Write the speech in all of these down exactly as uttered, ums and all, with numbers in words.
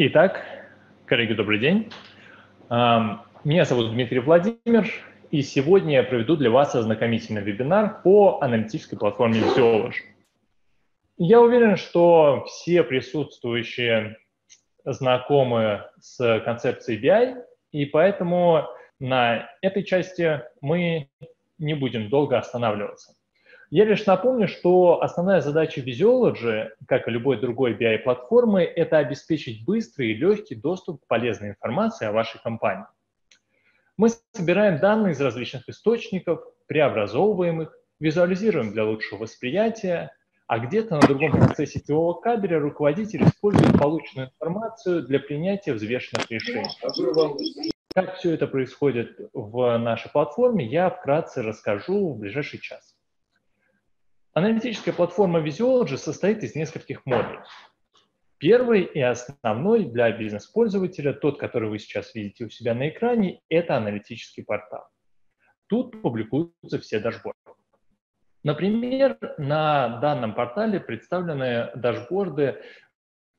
Итак, коллеги, добрый день. Меня зовут Дмитрий Владимир, и сегодня я проведу для вас ознакомительный вебинар по аналитической платформе Visiology. Я уверен, что все присутствующие знакомы с концепцией би ай, и поэтому на этой части мы не будем долго останавливаться. Я лишь напомню, что основная задача Visiology, как и любой другой би ай-платформы, это обеспечить быстрый и легкий доступ к полезной информации о вашей компании. Мы собираем данные из различных источников, преобразовываем их, визуализируем для лучшего восприятия, а где-то на другом конце сетевого кабеля руководитель использует полученную информацию для принятия взвешенных решений. Как все это происходит в нашей платформе, я вкратце расскажу в ближайший час. Аналитическая платформа Visiology состоит из нескольких модулей. Первый и основной для бизнес-пользователя, тот, который вы сейчас видите у себя на экране, это аналитический портал. Тут публикуются все дашборды. Например, на данном портале представлены дашборды,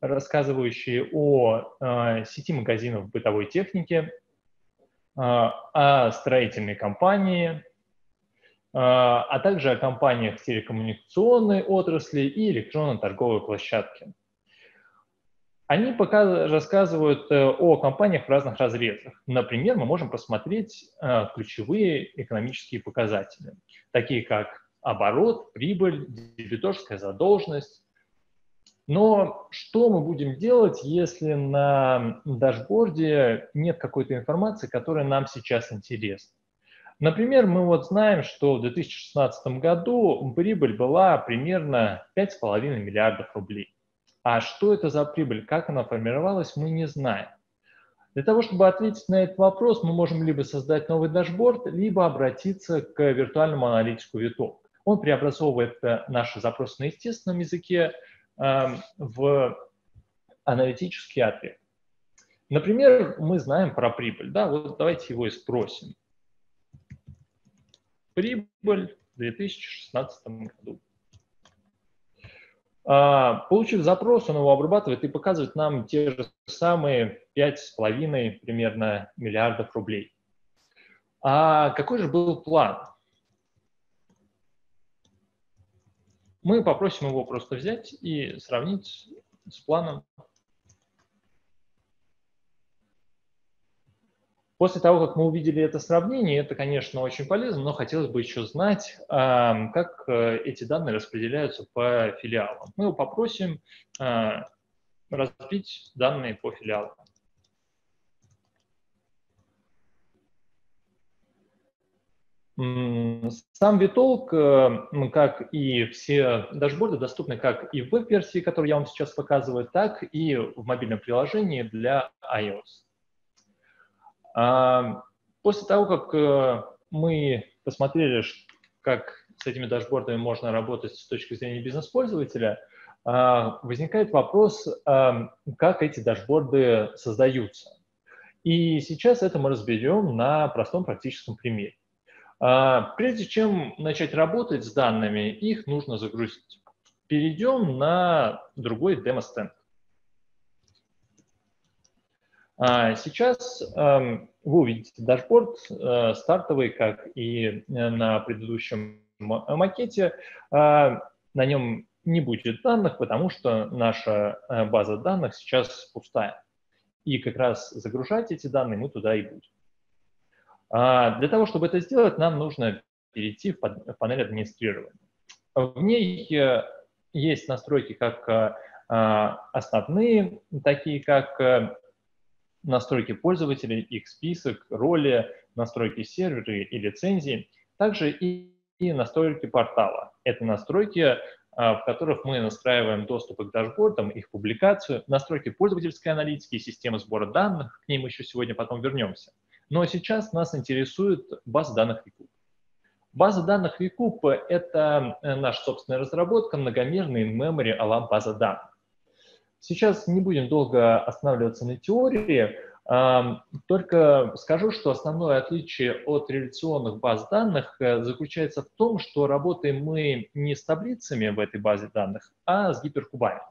рассказывающие о э, сети магазинов бытовой техники, э, о строительной компании, а также о компаниях телекоммуникационной отрасли и электронно-торговой площадке. Они пока рассказывают о компаниях в разных разрезах. Например, мы можем посмотреть ключевые экономические показатели, такие как оборот, прибыль, дебиторская задолженность. Но что мы будем делать, если на дашборде нет какой-то информации, которая нам сейчас интересна? Например, мы вот знаем, что в две тысячи шестнадцатом году прибыль была примерно пять с половиной миллиардов рублей. А что это за прибыль, как она формировалась, мы не знаем. Для того, чтобы ответить на этот вопрос, мы можем либо создать новый дашборд, либо обратиться к виртуальному аналитику ViTalk. Он преобразовывает наши запросы на естественном языке э, в аналитический ответ. Например, мы знаем про прибыль. Да? Вот давайте его и спросим. Прибыль в две тысячи шестнадцатом году. Получив запрос, он его обрабатывает и показывает нам те же самые пять с половиной примерно миллиардов рублей. А какой же был план? Мы попросим его просто взять и сравнить с планом. После того, как мы увидели это сравнение, это, конечно, очень полезно, но хотелось бы еще знать, как эти данные распределяются по филиалам. Мы его попросим разбить данные по филиалам. Сам ViTalk, как и все дашборды, доступны как и в веб-версии, которую я вам сейчас показываю, так и в мобильном приложении для iOS. После того, как мы посмотрели, как с этими дашбордами можно работать с точки зрения бизнес-пользователя, возникает вопрос, как эти дашборды создаются. И сейчас это мы разберем на простом практическом примере. Прежде чем начать работать с данными, их нужно загрузить. Перейдем на другой демо-стенд. Сейчас э, вы увидите дашборд э, стартовый, как и на предыдущем макете. Э, на нем не будет данных, потому что наша база данных сейчас пустая. И как раз загружать эти данные мы туда и будем. Э, для того, чтобы это сделать, нам нужно перейти в, под, в панель администрирования. В ней э, есть настройки как э, основные, такие как... Э, настройки пользователей, их список, роли, настройки сервера и лицензии, также и, и настройки портала. Это настройки, в которых мы настраиваем доступы к дашбордам, их публикацию, настройки пользовательской аналитики, системы сбора данных, к ним еще сегодня потом вернемся. Но сейчас нас интересует база данных ViQube. База данных ViQube – это наша собственная разработка, многомерная in-memory а-ла база данных. Сейчас не будем долго останавливаться на теории, только скажу, что основное отличие от реляционных баз данных заключается в том, что работаем мы не с таблицами в этой базе данных, а с гиперкубами.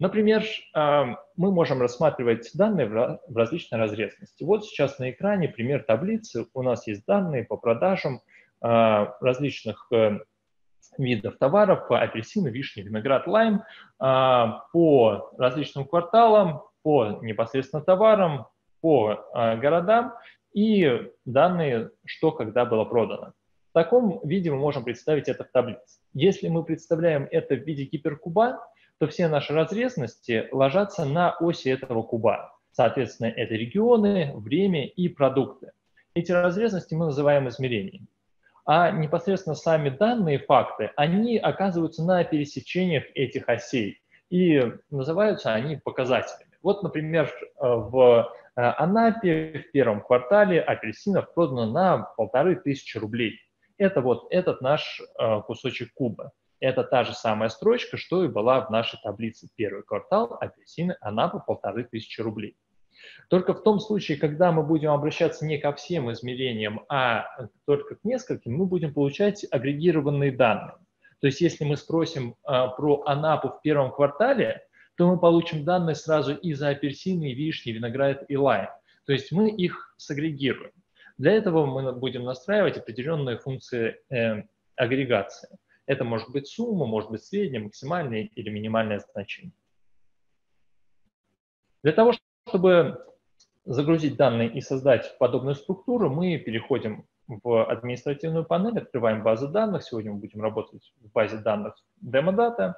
Например, мы можем рассматривать данные в различной разрезности. Вот сейчас на экране пример таблицы. У нас есть данные по продажам различных видов товаров: апельсины, вишни, виноград, лайм, по различным кварталам, по непосредственно товарам, по городам и данные, что когда было продано. В таком виде мы можем представить это в таблице. Если мы представляем это в виде гиперкуба, то все наши разрезности ложатся на оси этого куба. Соответственно, это регионы, время и продукты. Эти разрезности мы называем измерениями. А непосредственно сами данные, факты, они оказываются на пересечениях этих осей. И называются они показателями. Вот, например, в Анапе в первом квартале апельсинов продано на полторы тысячи рублей. Это вот этот наш кусочек куба. Это та же самая строчка, что и была в нашей таблице. Первый квартал, апельсины, Анапа, полторы тысячи рублей. Только в том случае, когда мы будем обращаться не ко всем измерениям, а только к нескольким, мы будем получать агрегированные данные. То есть если мы спросим а, про Анапу в первом квартале, то мы получим данные сразу и за апельсины, и вишни, виноград и лайм. То есть мы их сагрегируем. Для этого мы будем настраивать определенные функции э, агрегации. Это может быть сумма, может быть среднее, максимальное или минимальное значение. Для того, чтобы загрузить данные и создать подобную структуру, мы переходим в административную панель, открываем базу данных. Сегодня мы будем работать в базе данных Demodata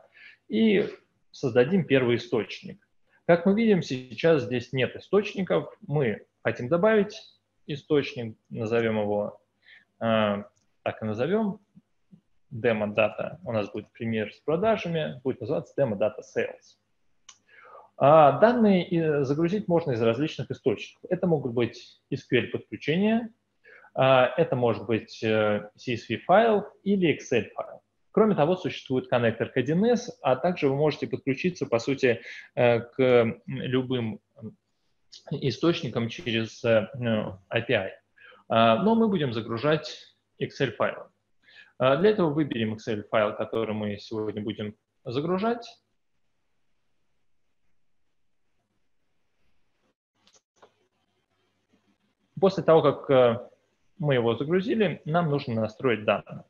и создадим первый источник. Как мы видим, сейчас здесь нет источников. Мы хотим добавить источник, назовем его, э, так и назовем. Demodata. У нас будет пример с продажами, будет называться Demodata Sales. А данные загрузить можно из различных источников. Это могут быть эс ку эль-подключения, это может быть си эс ви-файл или Excel-файл. Кроме того, существует коннектор к один эс, а также вы можете подключиться, по сути, к любым источникам через эй пи ай. Но мы будем загружать Excel-файлы. Для этого выберем Excel-файл, который мы сегодня будем загружать. После того, как мы его загрузили, нам нужно настроить данные.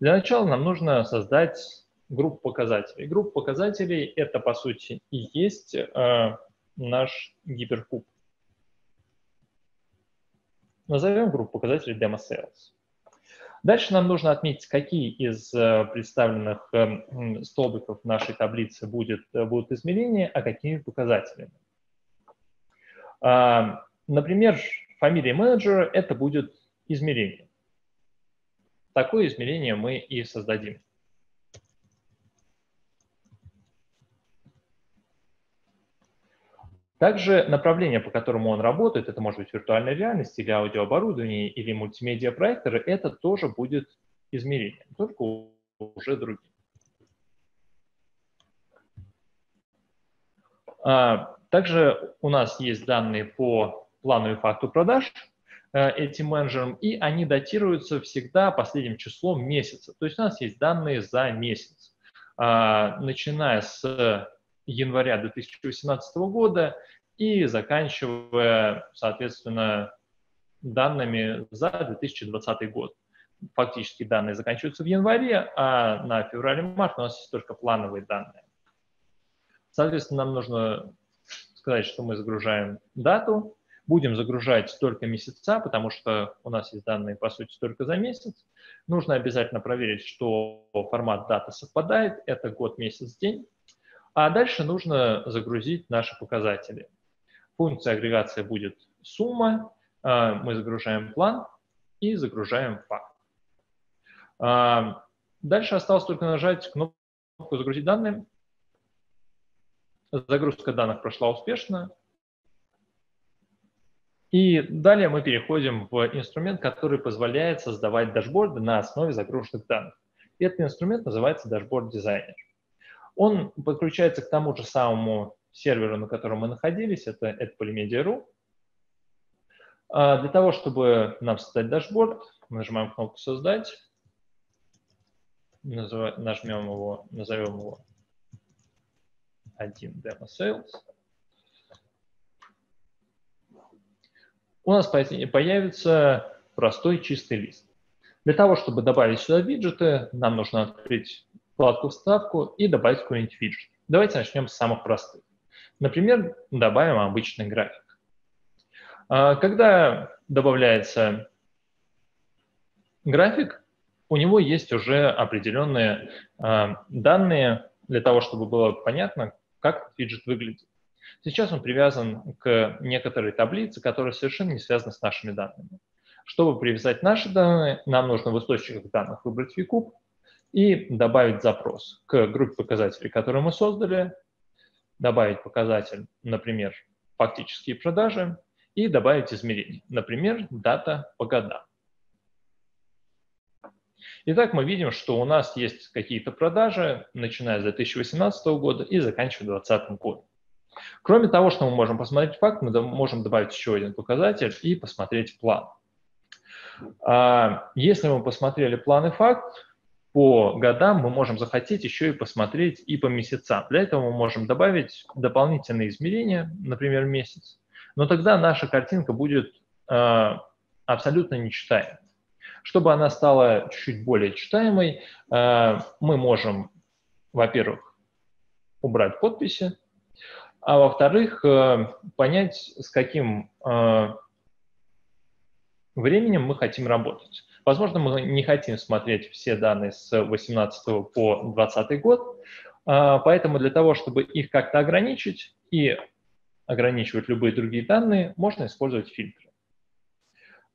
Для начала нам нужно создать группу показателей. Группа показателей – это, по сути, и есть наш гиперкуб. Назовем группу показателей Demo Sales. Дальше нам нужно отметить, какие из представленных столбиков нашей таблицы будет, будут измерения, а какими показателями. Например, фамилия менеджера – это будет измерение. Такое измерение мы и создадим. Также направление, по которому он работает, это может быть виртуальная реальность или аудиооборудование, или мультимедиа-проекторы, это тоже будет измерение, только уже другим. Также у нас есть данные по плану и факту продаж этим менеджерам, и они датируются всегда последним числом месяца. То есть у нас есть данные за месяц, начиная с января две тысячи восемнадцатого года и заканчивая, соответственно, данными за две тысячи двадцатый год. Фактически данные заканчиваются в январе, а на феврале-март у нас есть только плановые данные. Соответственно, нам нужно сказать, что мы загружаем дату, будем загружать только месяца, потому что у нас есть данные, по сути, только за месяц. Нужно обязательно проверить, что формат даты совпадает, это год, месяц, день. А дальше нужно загрузить наши показатели. Функция агрегации будет сумма, мы загружаем план и загружаем факт. Дальше осталось только нажать кнопку «Загрузить данные». Загрузка данных прошла успешно. И далее мы переходим в инструмент, который позволяет создавать дашборды на основе загруженных данных. Этот инструмент называется Dashboard Designer. Он подключается к тому же самому серверу, на котором мы находились, это, это Polymedia точка ру. Для того, чтобы нам создать дашборд, мы нажимаем кнопку «Создать», нажмем его, назовем его один demo sales. У нас появится простой чистый лист. Для того, чтобы добавить сюда виджеты, нам нужно открыть вкладку «Вставку» и добавить какой-нибудь виджет. Давайте начнем с самых простых. Например, добавим обычный график. Когда добавляется график, у него есть уже определенные данные для того, чтобы было понятно, как виджет выглядит. Сейчас он привязан к некоторой таблице, которая совершенно не связана с нашими данными. Чтобы привязать наши данные, нам нужно в источниках данных выбрать ViQube и добавить запрос к группе показателей, которые мы создали, добавить показатель, например, фактические продажи, и добавить измерение, например, дата по годам. Итак, мы видим, что у нас есть какие-то продажи, начиная с две тысячи восемнадцатого года и заканчивая две тысячи двадцатым годом. Кроме того, что мы можем посмотреть факт, мы можем добавить еще один показатель и посмотреть план. Если мы посмотрели план и факт, по годам мы можем захотеть еще и посмотреть и по месяцам. Для этого мы можем добавить дополнительные измерения, например, месяц. Но тогда наша картинка будет абсолютно нечитаемой. Чтобы она стала чуть-чуть более читаемой, мы можем, во-первых, убрать подписи, а во-вторых, понять, с каким временем мы хотим работать. Возможно, мы не хотим смотреть все данные с две тысячи восемнадцатого по две тысячи двадцатый год, поэтому для того, чтобы их как-то ограничить и ограничивать любые другие данные, можно использовать фильтры.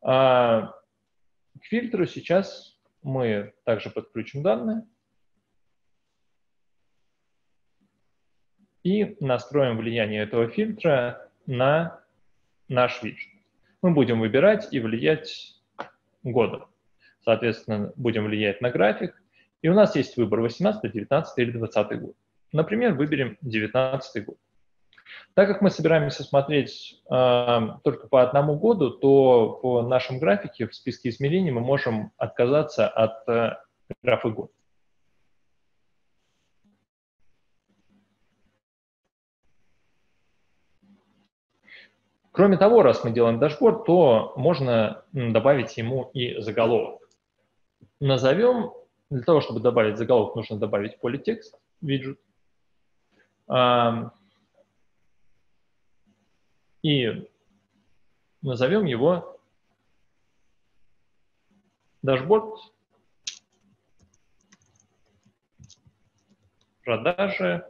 К фильтру сейчас мы также подключим данные и настроим влияние этого фильтра на наш виджет. Мы будем выбирать и влиять годом. Соответственно, будем влиять на график. И у нас есть выбор восемнадцатый, девятнадцатый или двадцатый год. Например, выберем девятнадцатый год. Так как мы собираемся смотреть э, только по одному году, то по нашем графике в списке измерений мы можем отказаться от э, графа год. Кроме того, раз мы делаем дашборд, то можно добавить ему и заголовок. Назовем, для того, чтобы добавить заголовок, нужно добавить поле текст, виджет. И назовем его дашборд продажи.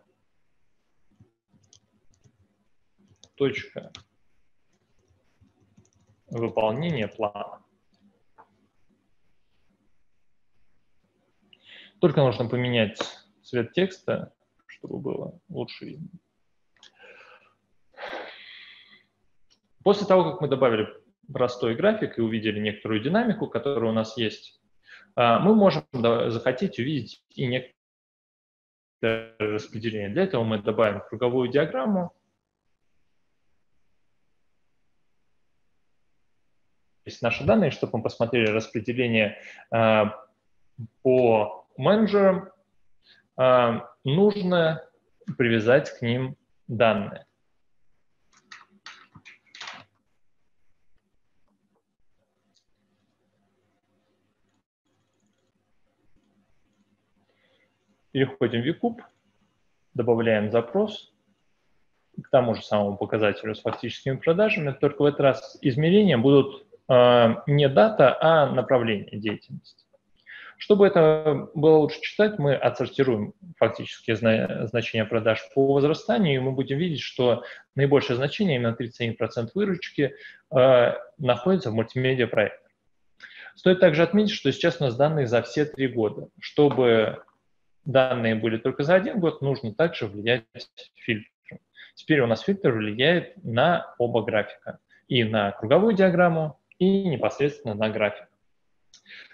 Точка. Выполнение плана. Только нужно поменять цвет текста, чтобы было лучше видно. После того, как мы добавили простой график и увидели некоторую динамику, которая у нас есть, мы можем захотеть увидеть и некоторое распределение. Для этого мы добавим круговую диаграмму. Наши данные, чтобы мы посмотрели распределение э, по менеджерам, э, нужно привязать к ним данные. Переходим в ViQube, добавляем запрос к тому же самому показателю с фактическими продажами, только в этот раз измерения будут не дата, а направление деятельности. Чтобы это было лучше читать, мы отсортируем фактические значения продаж по возрастанию, и мы будем видеть, что наибольшее значение, именно тридцать семь процентов выручки, находится в мультимедиа-проекте. Стоит также отметить, что сейчас у нас данные за все три года. Чтобы данные были только за один год, нужно также влиять фильтром. Теперь у нас фильтр влияет на оба графика, и на круговую диаграмму, и непосредственно на график.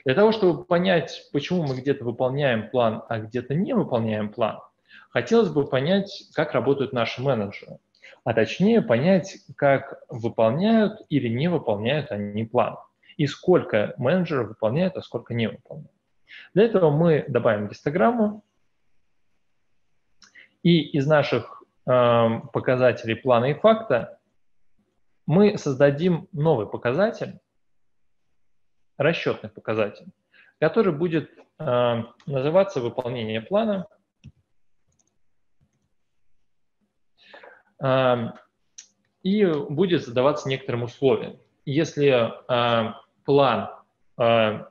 Для того, чтобы понять, почему мы где-то выполняем план, а где-то не выполняем план, хотелось бы понять, как работают наши менеджеры, а точнее понять, как выполняют или не выполняют они план, и сколько менеджеров выполняют, а сколько не выполняют. Для этого мы добавим гистограмму, и из наших показателей плана и факта, мы создадим новый показатель, расчетный показатель, который будет э, называться «Выполнение плана». Э, и будет задаваться некоторым условиям. Если э, план э,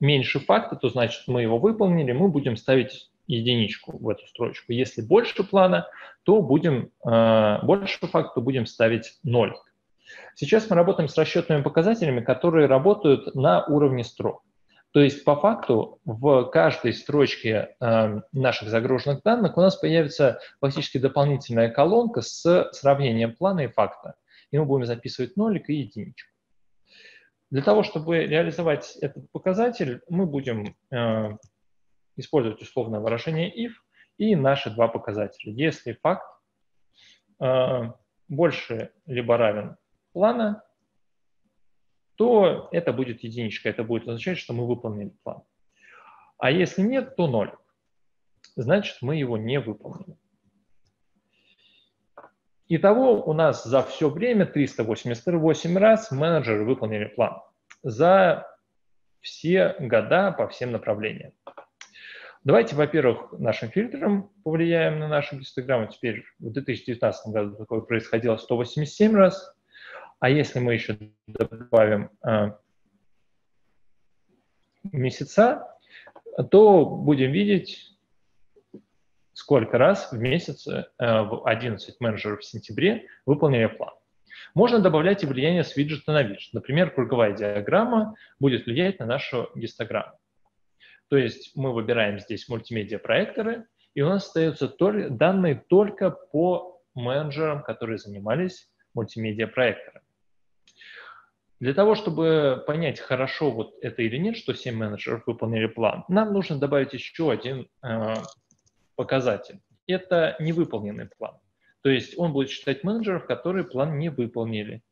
меньше факта, то значит мы его выполнили, мы будем ставить единичку в эту строчку. Если больше плана, то будем, э, больше факта, то будем ставить ноль. Сейчас мы работаем с расчетными показателями, которые работают на уровне строк. То есть по факту в каждой строчке э, наших загруженных данных у нас появится фактически дополнительная колонка с сравнением плана и факта. И мы будем записывать нолик и единичку. Для того, чтобы реализовать этот показатель, мы будем э, использовать условное выражение if и наши два показателя. Если факт э, больше либо равен плана, то это будет единичка, это будет означать, что мы выполнили план. А если нет, то ноль. Значит, мы его не выполнили. Итого у нас за все время триста восемьдесят восемь раз менеджеры выполнили план. За все года по всем направлениям. Давайте, во-первых, нашим фильтром повлияем на нашу гистограмму. Теперь в две тысячи девятнадцатом году такое происходило сто восемьдесят семь раз. А если мы еще добавим э, месяца, то будем видеть, сколько раз в месяц э, одиннадцать менеджеров в сентябре выполнили план. Можно добавлять и влияние с виджета на виджет. Например, круговая диаграмма будет влиять на нашу гистограмму. То есть мы выбираем здесь мультимедиа-проекторы, и у нас остаются только, данные только по менеджерам, которые занимались мультимедиа-проекторами. Для того, чтобы понять, хорошо вот это или нет, что семь менеджеров выполнили план, нам нужно добавить еще один э, показатель. Это невыполненный план. То есть он будет считать менеджеров, которые план не выполнили.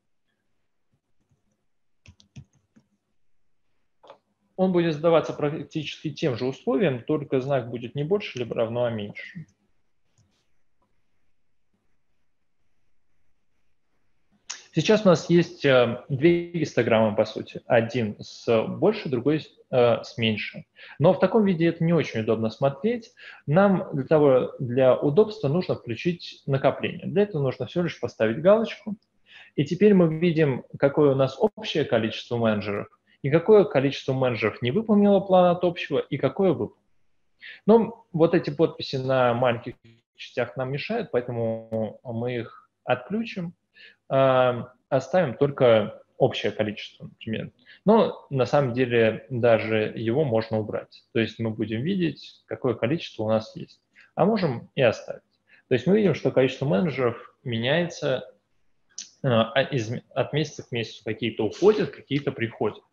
Он будет задаваться практически тем же условием, только знак будет не больше, либо равно, а меньше. Сейчас у нас есть две гистограммы, по сути. Один с больше, другой с меньше. Но в таком виде это не очень удобно смотреть. Нам для того, для удобства нужно включить накопление. Для этого нужно всего лишь поставить галочку. И теперь мы видим, какое у нас общее количество менеджеров, и какое количество менеджеров не выполнило план от общего, и какое выполнило. Но вот эти подписи на маленьких частях нам мешают, поэтому мы их отключим. Оставим только общее количество, например. Но на самом деле даже его можно убрать. То есть мы будем видеть, какое количество у нас есть. А можем и оставить. То есть мы видим, что количество менеджеров меняется от месяца к месяцу. Какие-то уходят, какие-то приходят.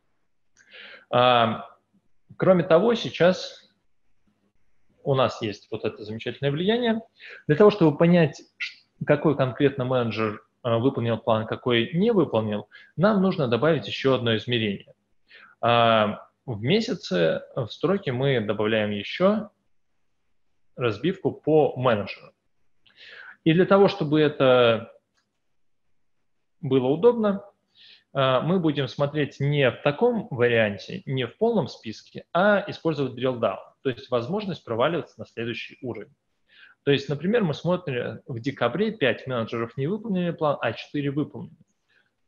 Кроме того, сейчас у нас есть вот это замечательное влияние. Для того, чтобы понять, какой конкретно менеджер выполнил план, какой не выполнил, нам нужно добавить еще одно измерение. В месяце в строке мы добавляем еще разбивку по менеджеру. И для того, чтобы это было удобно, мы будем смотреть не в таком варианте, не в полном списке, а использовать drill-down, то есть возможность проваливаться на следующий уровень. То есть, например, мы смотрим, в декабре пять менеджеров не выполнили план, а четыре выполнили.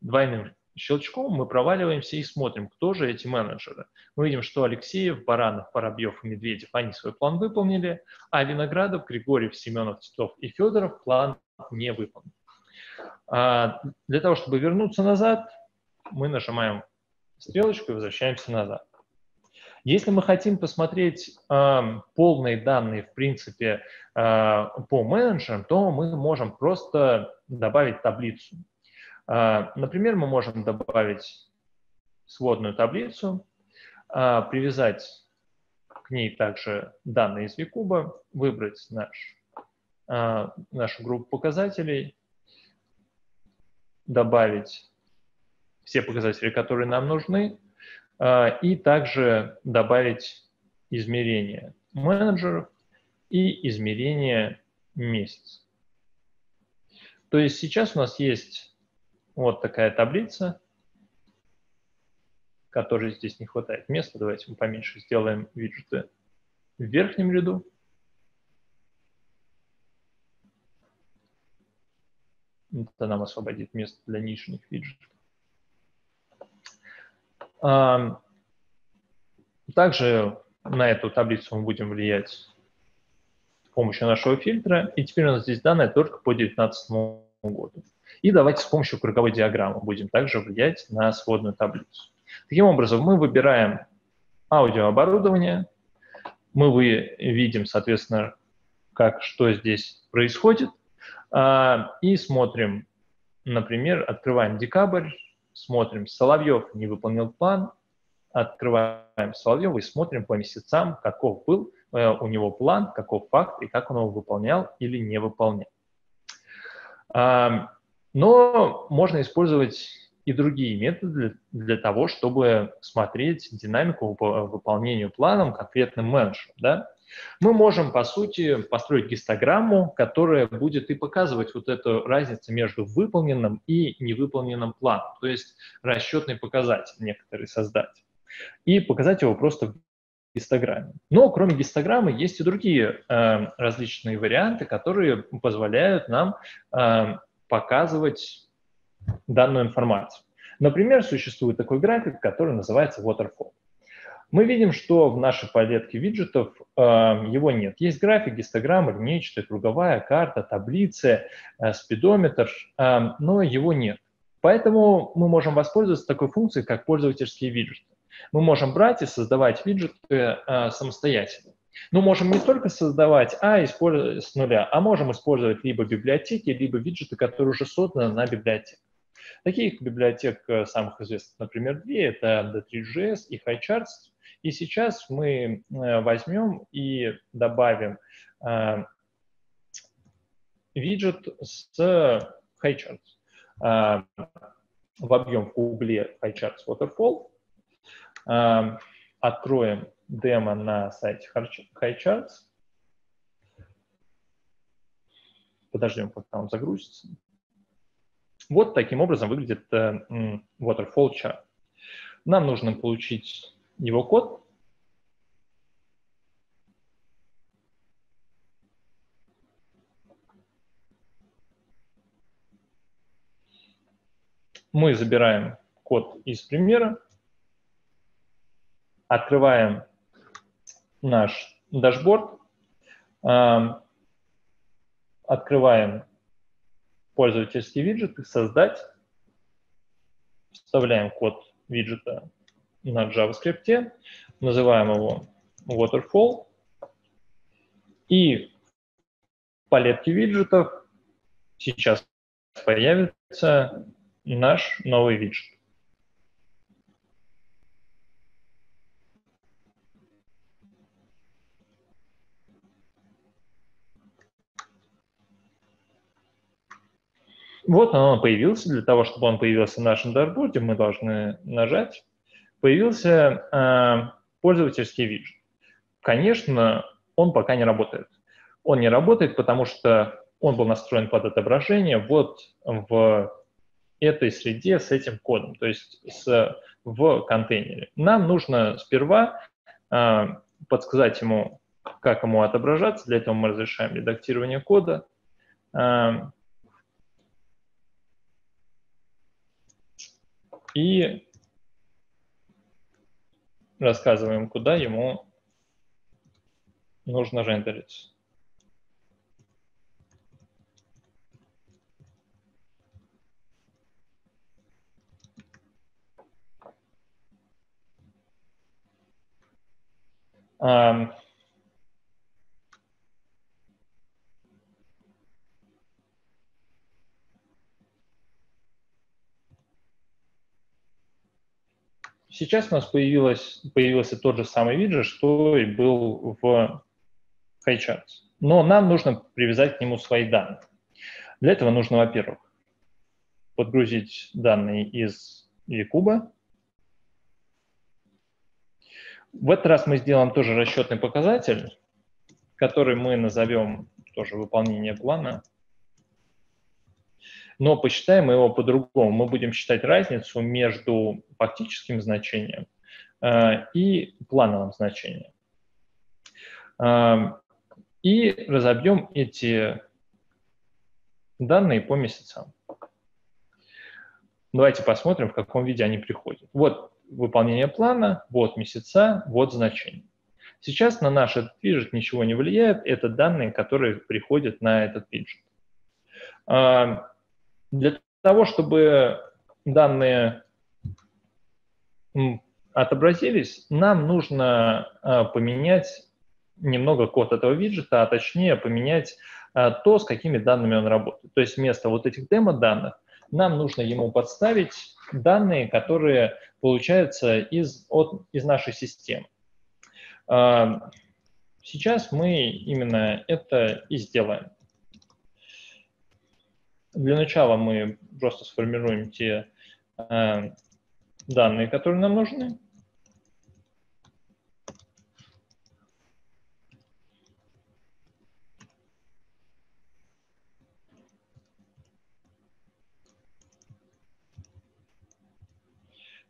Двойным щелчком мы проваливаемся и смотрим, кто же эти менеджеры. Мы видим, что Алексеев, Баранов, Воробьев и Медведев, они свой план выполнили, а Виноградов, Григорьев, Семенов, Титов и Федоров план не выполнили. А для того, чтобы вернуться назад, мы нажимаем стрелочку и возвращаемся назад. Если мы хотим посмотреть э, полные данные, в принципе, э, по менеджерам, то мы можем просто добавить таблицу. Э, например, мы можем добавить сводную таблицу, э, привязать к ней также данные из ViQube, выбрать наш, э, нашу группу показателей, добавить все показатели, которые нам нужны, и также добавить измерение менеджеров и измерение месяца. То есть сейчас у нас есть вот такая таблица, которой здесь не хватает места. Давайте мы поменьше сделаем виджеты в верхнем ряду. Это нам освободит место для нижних виджетов. Также на эту таблицу мы будем влиять с помощью нашего фильтра. И теперь у нас здесь данные только по две тысячи девятнадцатому году. И давайте с помощью круговой диаграммы будем также влиять на сводную таблицу. Таким образом, мы выбираем аудиооборудование, мы видим, соответственно, как, что здесь происходит, и смотрим, например, открываем декабрь, смотрим, Соловьев не выполнил план, открываем Соловьева и смотрим по месяцам, каков был у него план, каков факт и как он его выполнял или не выполнял. Но можно использовать и другие методы для, для того, чтобы смотреть динамику по выполнению планом конкретным менеджером. Да? Мы можем, по сути, построить гистограмму, которая будет и показывать вот эту разницу между выполненным и невыполненным планом, то есть расчетный показатель некоторые создать, и показать его просто в гистограмме. Но кроме гистограммы есть и другие э, различные варианты, которые позволяют нам э, показывать данную информацию. Например, существует такой график, который называется waterfall. Мы видим, что в нашей палетке виджетов э, его нет. Есть график, гистограмма, линейчатая, круговая, карта, таблицы, э, спидометр, э, но его нет. Поэтому мы можем воспользоваться такой функцией, как пользовательские виджеты. Мы можем брать и создавать виджеты э, самостоятельно. Но можем не только создавать, а использовать с нуля, а можем использовать либо библиотеки, либо виджеты, которые уже созданы на библиотеке. Таких библиотек самых известных, например, две, это ди три точка джей эс и HighCharts. И сейчас мы возьмем и добавим э, виджет с HighCharts э, в объем в угле HighCharts Waterfall. Э, откроем демо на сайте HighCharts. Подождем, пока он загрузится. Вот таким образом выглядит waterfall chart. Нам нужно получить его код. Мы забираем код из примера, открываем наш дашборд, открываем пользовательский виджет и создать. Вставляем код виджета на JavaScript, называем его Waterfall. И в палетке виджетов сейчас появится наш новый виджет. Вот он появился. Для того, чтобы он появился в нашем дашборде, мы должны нажать. Появился э, пользовательский виджет. Конечно, он пока не работает. Он не работает, потому что он был настроен под отображение вот в этой среде с этим кодом, то есть с, в контейнере. Нам нужно сперва э, подсказать ему, как ему отображаться. Для этого мы разрешаем редактирование кода. Э, И рассказываем, куда ему нужно рендерить. Um. Сейчас у нас появилось, появился тот же самый виджет, что и был в HighCharts. Но нам нужно привязать к нему свои данные. Для этого нужно, во-первых, подгрузить данные из ViQube. В этот раз мы сделаем тоже расчетный показатель, который мы назовем тоже выполнение плана. но посчитаем мы его по-другому. Мы будем считать разницу между фактическим значением э, и плановым значением. Э, и разобьем эти данные по месяцам. Давайте посмотрим, в каком виде они приходят. Вот выполнение плана, вот месяца, вот значение. Сейчас на наш этот виджет ничего не влияет. Это данные, которые приходят на этот виджет. Для того, чтобы данные отобразились, нам нужно поменять немного код этого виджета, а точнее поменять то, с какими данными он работает. То есть вместо вот этих демо-данных нам нужно ему подставить данные, которые получаются из, от, из нашей системы. Сейчас мы именно это и сделаем. Для начала мы просто сформируем те э, данные, которые нам нужны.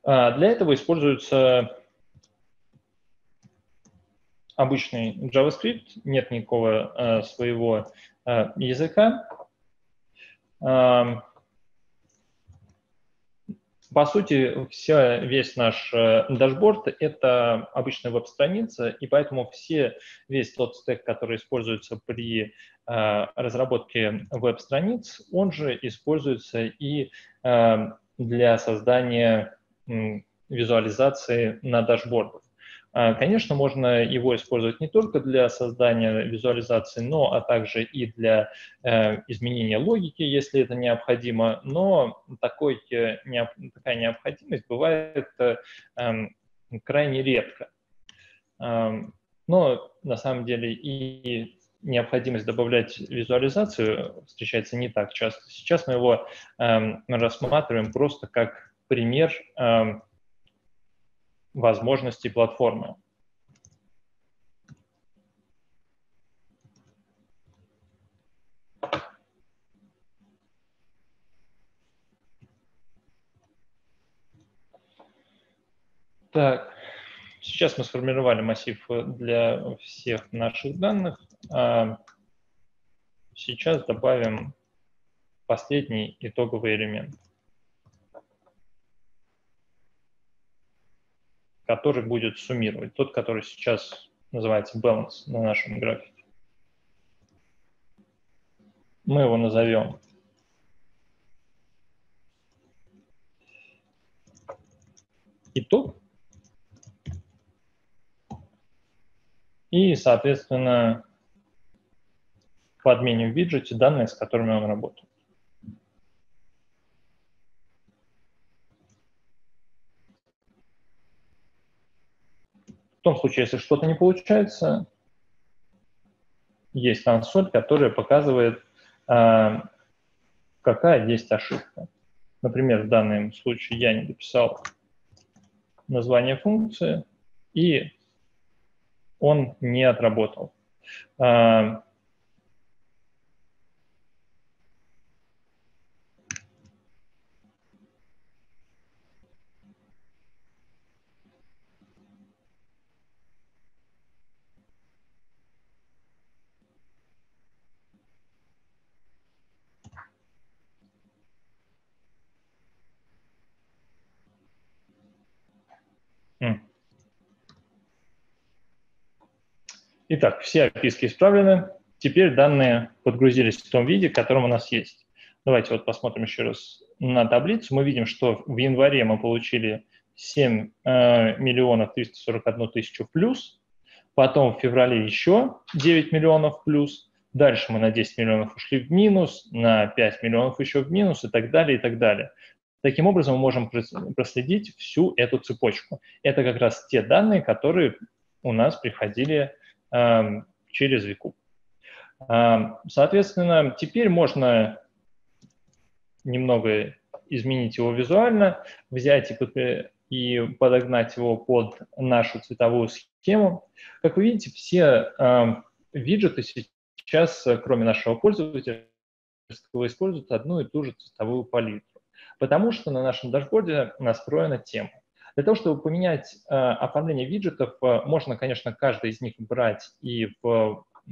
Для этого используется обычный JavaScript, нет никакого э, своего э, языка. Э, по сути, вся, весь наш дашборд э, – это обычная веб-страница, и поэтому все, весь тот стэк, который используется при э, разработке веб-страниц, он же используется и э, для создания визуализации на дашбордах. Конечно, можно его использовать не только для создания визуализации, но а также и для э, изменения логики, если это необходимо. Но такой, не, такая необходимость бывает э, крайне редко. Э, но на самом деле и необходимость добавлять визуализацию встречается не так часто. Сейчас мы его э, рассматриваем просто как пример э, возможностей платформы. Так, сейчас мы сформировали массив для всех наших данных. А сейчас добавим последний итоговый элемент, который будет суммировать, тот, который сейчас называется balance на нашем графике. Мы его назовем итог. И, соответственно, подменим в виджете данные, с которыми он работает. В том случае, если что-то не получается, есть консоль, которая показывает, какая есть ошибка. Например, в данном случае я не дописал название функции, и он не отработал. Итак, все описки исправлены. Теперь данные подгрузились в том виде, в котором у нас есть. Давайте вот посмотрим еще раз на таблицу. Мы видим, что в январе мы получили семь миллионов триста сорок одну тысячу плюс, потом в феврале еще девять миллионов плюс, дальше мы на десять миллионов ушли в минус, на пять миллионов еще в минус и так далее, и так далее. Таким образом мы можем проследить всю эту цепочку. Это как раз те данные, которые у нас приходили через ViQube. Соответственно, теперь можно немного изменить его визуально, взять и подогнать его под нашу цветовую схему. Как вы видите, все виджеты сейчас, кроме нашего пользователя, используют одну и ту же цветовую палитру, потому что на нашем дашборде настроена тема. Для того, чтобы поменять э, оформление виджетов, э, можно, конечно, каждый из них брать и в э,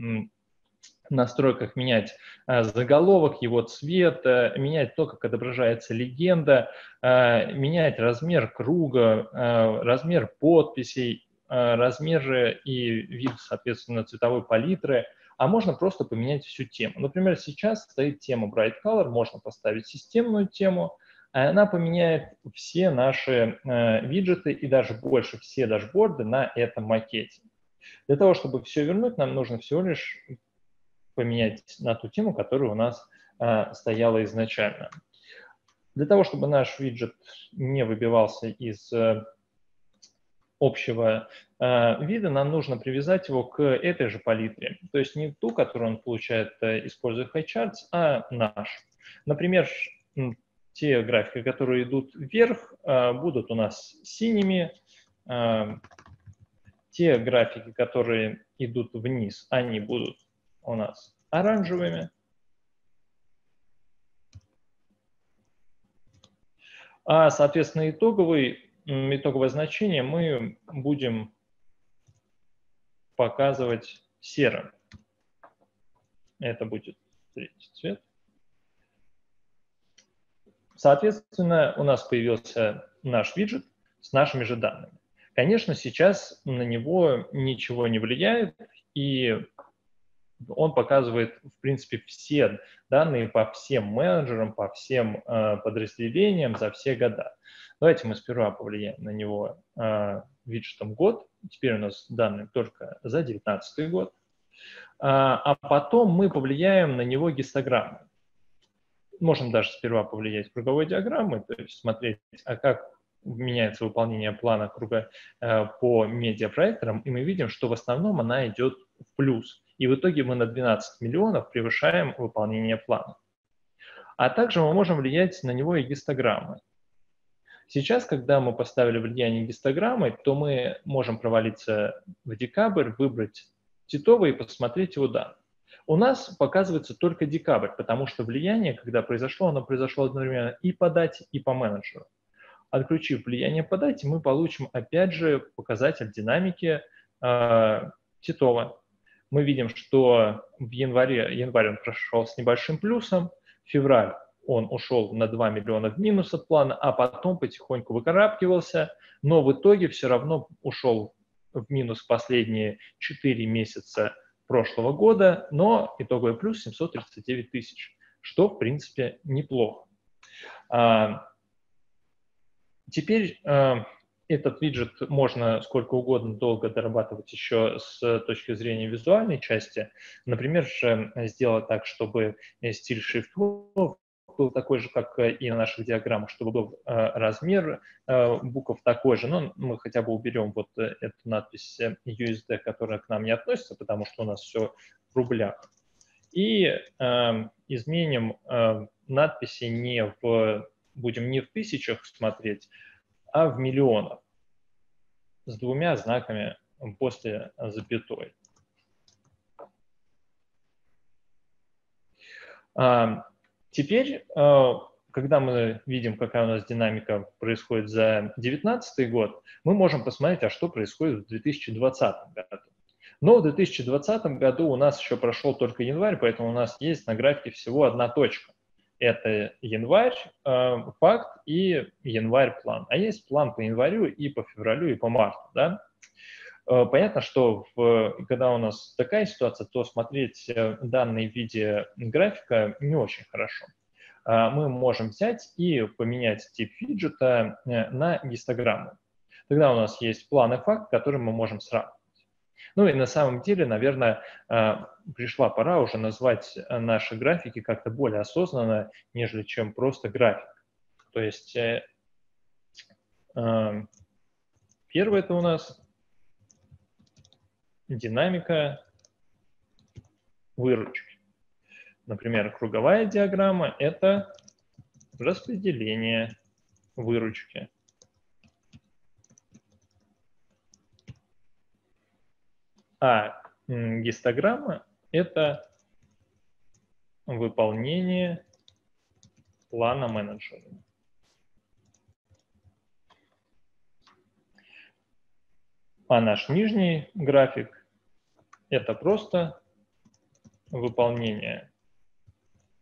настройках менять э, заголовок, его цвет, э, менять то, как отображается легенда, э, менять размер круга, э, размер подписей, э, размеры и вид, соответственно, цветовой палитры. А можно просто поменять всю тему. Например, сейчас стоит тема Bright Color, можно поставить системную тему, она поменяет все наши э, виджеты и даже больше, все дашборды на этом макете. Для того, чтобы все вернуть, нам нужно всего лишь поменять на ту тему, которая у нас э, стояла изначально. Для того, чтобы наш виджет не выбивался из э, общего э, вида, нам нужно привязать его к этой же палитре. То есть не ту, которую он получает, э, используя HighCharts, а наш. Например, те графики, которые идут вверх, будут у нас синими. Те графики, которые идут вниз, они будут у нас оранжевыми. А, соответственно, итоговый, итоговое значение мы будем показывать серым. Это будет третий цвет. Соответственно, у нас появился наш виджет с нашими же данными. Конечно, сейчас на него ничего не влияет, и он показывает, в принципе, все данные по всем менеджерам, по всем э, подразделениям за все года. Давайте мы сперва повлияем на него э, виджетом год. Теперь у нас данные только за две тысячи девятнадцатый год. А, а потом мы повлияем на него гистограммой. Можем даже сперва повлиять круговой диаграммой, то есть смотреть, а как меняется выполнение плана круга э, по медиапроекторам, и мы видим, что в основном она идет в плюс. И в итоге мы на двенадцать миллионов превышаем выполнение плана. А также мы можем влиять на него и гистограммой. Сейчас, когда мы поставили влияние гистограммой, то мы можем провалиться в декабрь, выбрать титовый и посмотреть его данные. У нас показывается только декабрь, потому что влияние, когда произошло, оно произошло одновременно и по дате, и по менеджеру. Отключив влияние по дате, мы получим опять же показатель динамики э, титова. Мы видим, что в январе январь он прошел с небольшим плюсом, в февраль он ушел на два миллиона в минус от плана, а потом потихоньку выкарабкивался, но в итоге все равно ушел в минус последние четыре месяца прошлого года, но итоговый плюс семьсот тридцать девять тысяч, что, в принципе, неплохо. А, теперь а, этот виджет можно сколько угодно долго дорабатывать еще с точки зрения визуальной части. Например, сделать так, чтобы стиль шрифтов был такой же, как и на наших диаграммах, чтобы был размер букв такой же. Но мы хотя бы уберем вот эту надпись ю эс ди, которая к нам не относится, потому что у нас все в рублях. И э, изменим э, надписи не в, будем не в тысячах смотреть, а в миллионах с двумя знаками после запятой. А, Теперь, когда мы видим, какая у нас динамика происходит за две тысячи девятнадцатый год, мы можем посмотреть, а что происходит в две тысячи двадцатом году. Но в две тысячи двадцатом году у нас еще прошел только январь, поэтому у нас есть на графике всего одна точка. Это январь, факт и январь-план. А есть план по январю и по февралю и по марту, да? Понятно, что в, когда у нас такая ситуация, то смотреть данные в виде графика не очень хорошо. Мы можем взять и поменять тип виджета на гистограмму. Тогда у нас есть план и факт, которые мы можем сравнивать. Ну и на самом деле, наверное, пришла пора уже назвать наши графики как-то более осознанно, нежели чем просто график. То есть первое это у нас динамика выручки. Например, круговая диаграмма – это распределение выручки. А гистограмма – это выполнение плана менеджера. А наш нижний график – это просто выполнение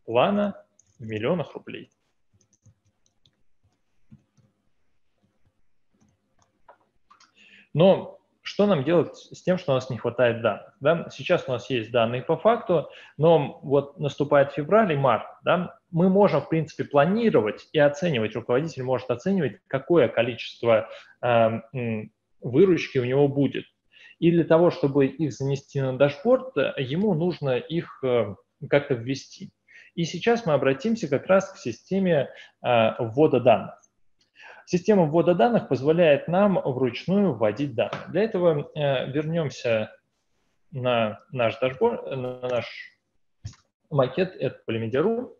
плана в миллионах рублей. Но что нам делать с тем, что у нас не хватает данных? Да? Сейчас у нас есть данные по факту, но вот наступает февраль и март. Да? Мы можем, в принципе, планировать и оценивать, руководитель может оценивать, какое количество э, выручки у него будет. И для того, чтобы их занести на дашборд, ему нужно их э, как-то ввести. И сейчас мы обратимся как раз к системе э, ввода данных. Система ввода данных позволяет нам вручную вводить данные. Для этого э, вернемся на наш дашборд, на наш макет, это Polymedia.ru.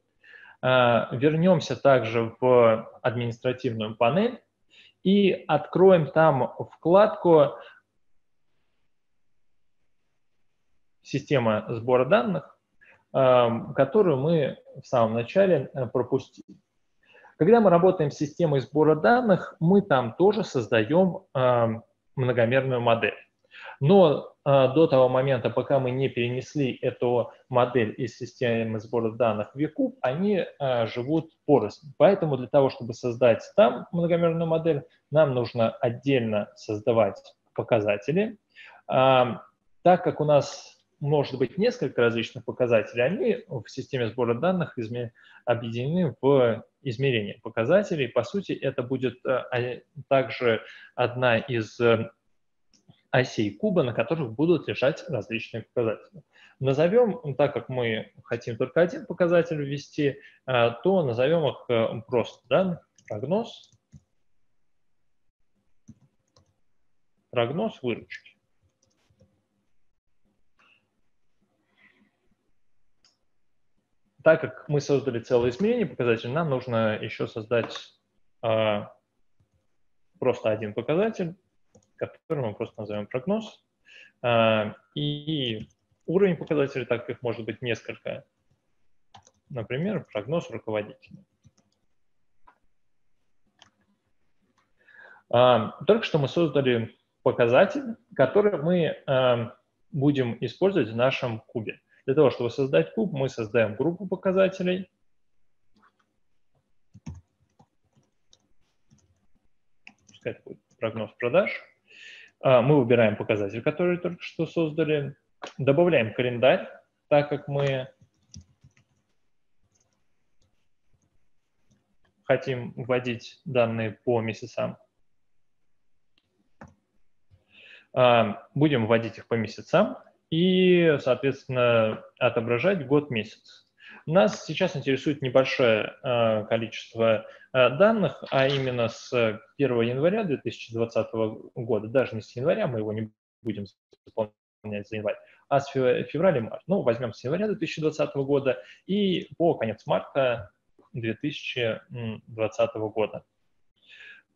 Э, вернемся также в административную панель и откроем там вкладку «Система сбора данных», э, которую мы в самом начале пропустили. Когда мы работаем с системой сбора данных, мы там тоже создаем э, многомерную модель. Но э, до того момента, пока мы не перенесли эту модель из системы сбора данных в ViQube, они э, живут порознь. Поэтому для того, чтобы создать там многомерную модель, нам нужно отдельно создавать показатели. Э, так как у нас может быть несколько различных показателей, они в системе сбора данных изме... объединены в измерение показателей. По сути, это будет а, также одна из а, осей куба, на которых будут лежать различные показатели. Назовем, так как мы хотим только один показатель ввести, а, то назовем их а, просто, да, прогноз, прогноз выручки. Так как мы создали целое измерение показателей, нам нужно еще создать э, просто один показатель, который мы просто назовем прогноз. Э, и уровень показателей, так как их может быть несколько. Например, прогноз руководителя. Э, только что мы создали показатель, который мы э, будем использовать в нашем кубе. Для того, чтобы создать куб, мы создаем группу показателей. Пускай это будет прогноз продаж. Мы выбираем показатель, который только что создали. Добавляем календарь, так как мы хотим вводить данные по месяцам. Будем вводить их по месяцам. И, соответственно, отображать год-месяц. Нас сейчас интересует небольшое э, количество э, данных, а именно с первого января две тысячи двадцатого года, даже не с января, мы его не будем заполнять за январь, а с февраля и марта. Ну, возьмем с января две тысячи двадцатого года и по конец марта две тысячи двадцатого года.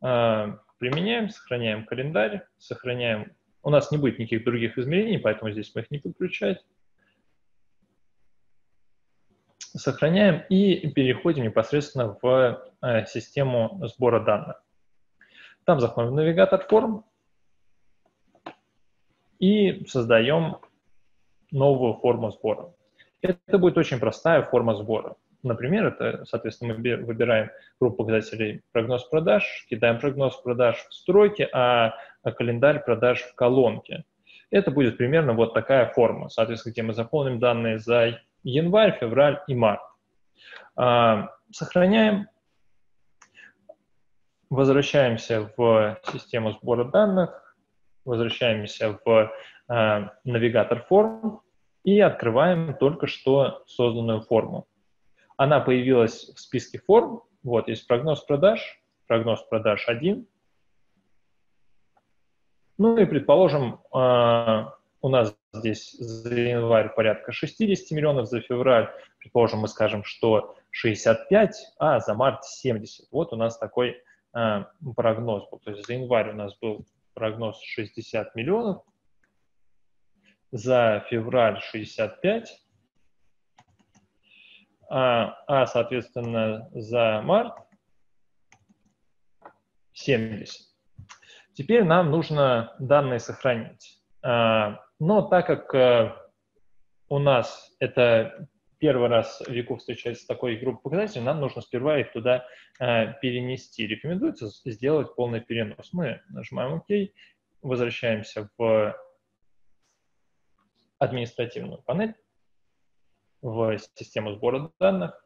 Э, применяем, сохраняем календарь, сохраняем. У нас не будет никаких других измерений, поэтому здесь мы их не подключать. Сохраняем и переходим непосредственно в э, систему сбора данных. Там заходим в навигатор форм и создаем новую форму сбора. Это будет очень простая форма сбора. Например, это, соответственно, мы выбираем группу показателей прогноз продаж, кидаем прогноз продаж в строки, а календарь продаж в колонке. Это будет примерно вот такая форма, соответственно, где мы заполним данные за январь, февраль и март. Сохраняем, возвращаемся в систему сбора данных, возвращаемся в навигатор форм и открываем только что созданную форму. Она появилась в списке форм. Вот есть прогноз продаж, прогноз продаж один. Ну и, предположим, у нас здесь за январь порядка шестидесяти миллионов, за февраль, предположим, мы скажем, что шестьдесят пять, а за март семьдесят. Вот у нас такой прогноз был. То есть за январь у нас был прогноз шестьдесят миллионов, за февраль шестьдесят пять. а, а соответственно, за март семьдесят. Теперь нам нужно данные сохранить. Но так как у нас это первый раз ViQube встречается с такой группой показателей, нам нужно сперва их туда перенести. Рекомендуется сделать полный перенос. Мы нажимаем ОК, возвращаемся в административную панель, в систему сбора данных.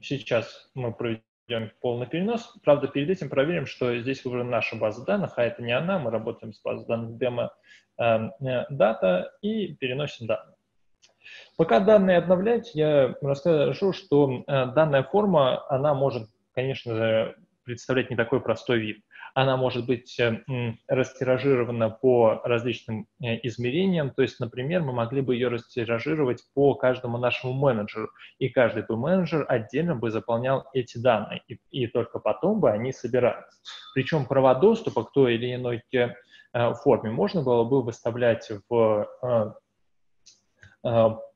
Сейчас мы проведем полный перенос. Правда, перед этим проверим, что здесь уже наша база данных, а это не она. Мы работаем с базой данных демо дата и переносим данные. Пока данные обновлять, я расскажу, что данная форма, она может, конечно, представлять не такой простой вид. Она может быть растиражирована по различным измерениям. То есть, например, мы могли бы ее растиражировать по каждому нашему менеджеру. И каждый бы менеджер отдельно бы заполнял эти данные. И, и только потом бы они собирались. Причем права доступа к той или иной форме можно было бы выставлять в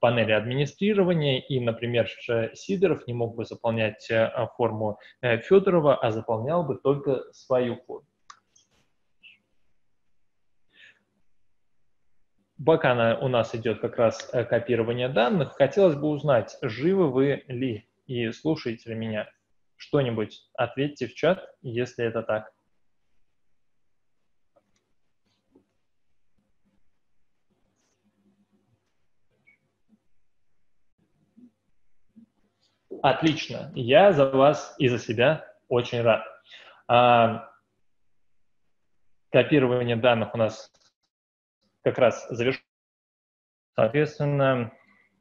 панели администрирования, и, например, Сидоров не мог бы заполнять форму Федорова, а заполнял бы только свою форму. Пока у нас идет как раз копирование данных, хотелось бы узнать, живы вы ли и слушаете ли меня. Что-нибудь ответьте в чат, если это так. Отлично. Я за вас и за себя очень рад. А, копирование данных у нас как раз завершено. Соответственно,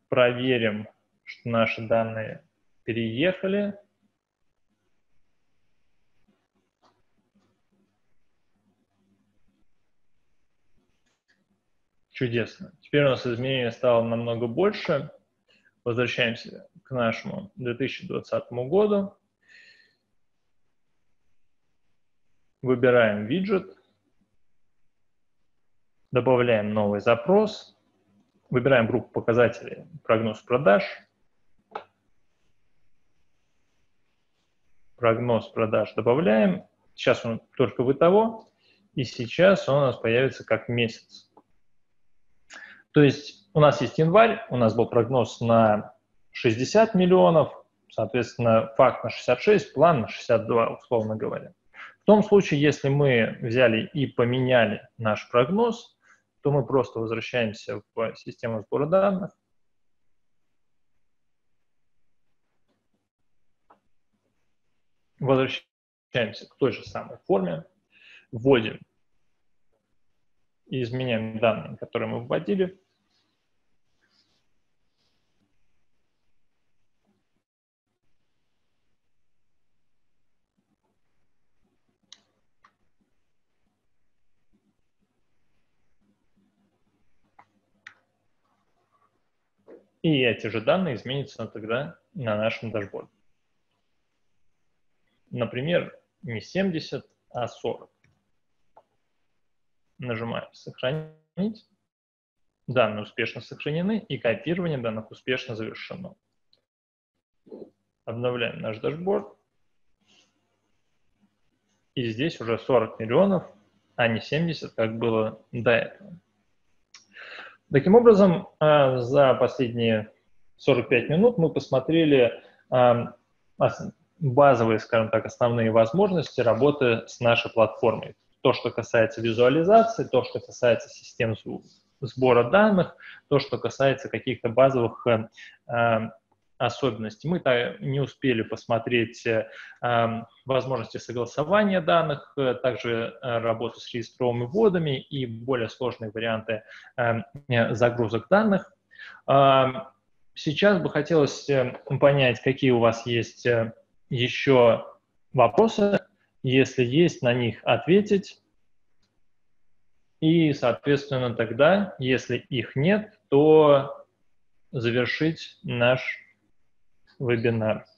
проверим, что наши данные переехали. Чудесно. Теперь у нас изменений стало намного больше. Возвращаемся к нашему две тысячи двадцатому году. Выбираем виджет. Добавляем новый запрос. Выбираем группу показателей прогноз продаж. Прогноз продаж добавляем. Сейчас он только вытово. И сейчас он у нас появится как месяц. То есть у нас есть январь, у нас был прогноз на шестьдесят миллионов, соответственно, факт на шестьдесят шесть, план на шестьдесят два, условно говоря. В том случае, если мы взяли и поменяли наш прогноз, то мы просто возвращаемся в систему сбора данных. Возвращаемся к той же самой форме, вводим и изменяем данные, которые мы вводили. И эти же данные изменятся тогда на нашем дашборде. Например, не семьдесят, а сорок. Нажимаем «Сохранить». Данные успешно сохранены, и копирование данных успешно завершено. Обновляем наш дашборд. И здесь уже сорок миллионов, а не семьдесят, как было до этого. Таким образом, за последние сорок пять минут мы посмотрели базовые, скажем так, основные возможности работы с нашей платформой. То, что касается визуализации, то, что касается систем сбора данных, то, что касается каких-то базовых особенностей. Мы не успели посмотреть возможности согласования данных, также работу с регистровыми вводами и более сложные варианты загрузок данных. Сейчас бы хотелось понять, какие у вас есть еще вопросы, если есть, на них ответить. И, соответственно, тогда, если их нет, то завершить наш вебинар.